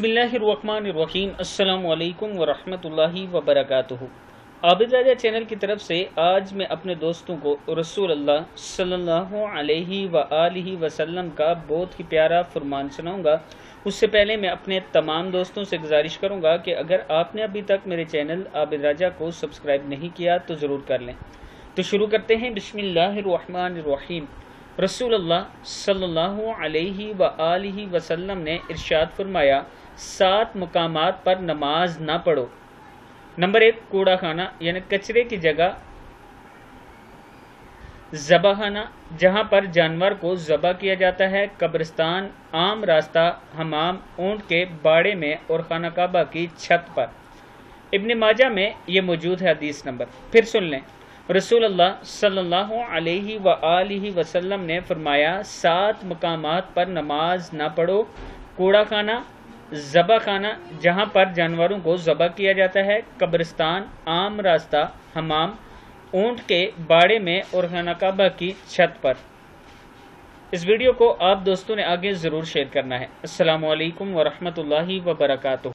बिस्मिल्लाहिर रहमानिर रहीम अस्सलामुअलैकुम व रहमतुल्लाहि व बरकातुहू। आबिद राजा चैनल की तरफ से आज मैं अपने दोस्तों को रसूलल्लाह सल्लल्लाहु अलैहि व आलिहि व सल्लम का बहुत ही प्यारा फरमान सुनाऊँगा। उससे पहले मैं अपने तमाम दोस्तों से गुजारिश करूँगा कि अगर आपने अभी तक मेरे चैनल आबिद राजा को सब्सक्राइब नहीं किया तो ज़रूर कर लें। तो शुरू करते हैं। बिस्मिल्लाहिर रहमानिर रहीम। रसूलल्लाह सल्लल्लाहु अलैहि व आलिहि व सल्लम ने इरशाद फरमाया, 7 मकामात पर नमाज ना पढ़ो। नंबर 1 कूड़ा खाना यानी कचरे की जगह, ज़बाखाना जहाँ पर जानवर को ज़बा किया जाता है, कब्रिस्तान, आम रास्ता, हमाम ऊँट के बाड़े में और खाना काबा की छत पर। इब्ने माजा में ये मौजूद है हदीस नंबर। फिर सुन लें, रसूलल्लाह सल्लल्लाहु अलैहि व आलिहि व सल्लम ने फरमाया, 7 मकामात पर नमाज ना पढ़ो। कूड़ा खाना, ज़बा खाना जहाँ पर जानवरों को ज़बा किया जाता है, कब्रिस्तान, आम रास्ता, हमाम ऊँट के बाड़े में और खाना काबा की छत पर। इस वीडियो को आप दोस्तों ने आगे ज़रूर शेयर करना है। अस्सलामु अलैकुम व रहमतुल्लाहि व बरकातुहू।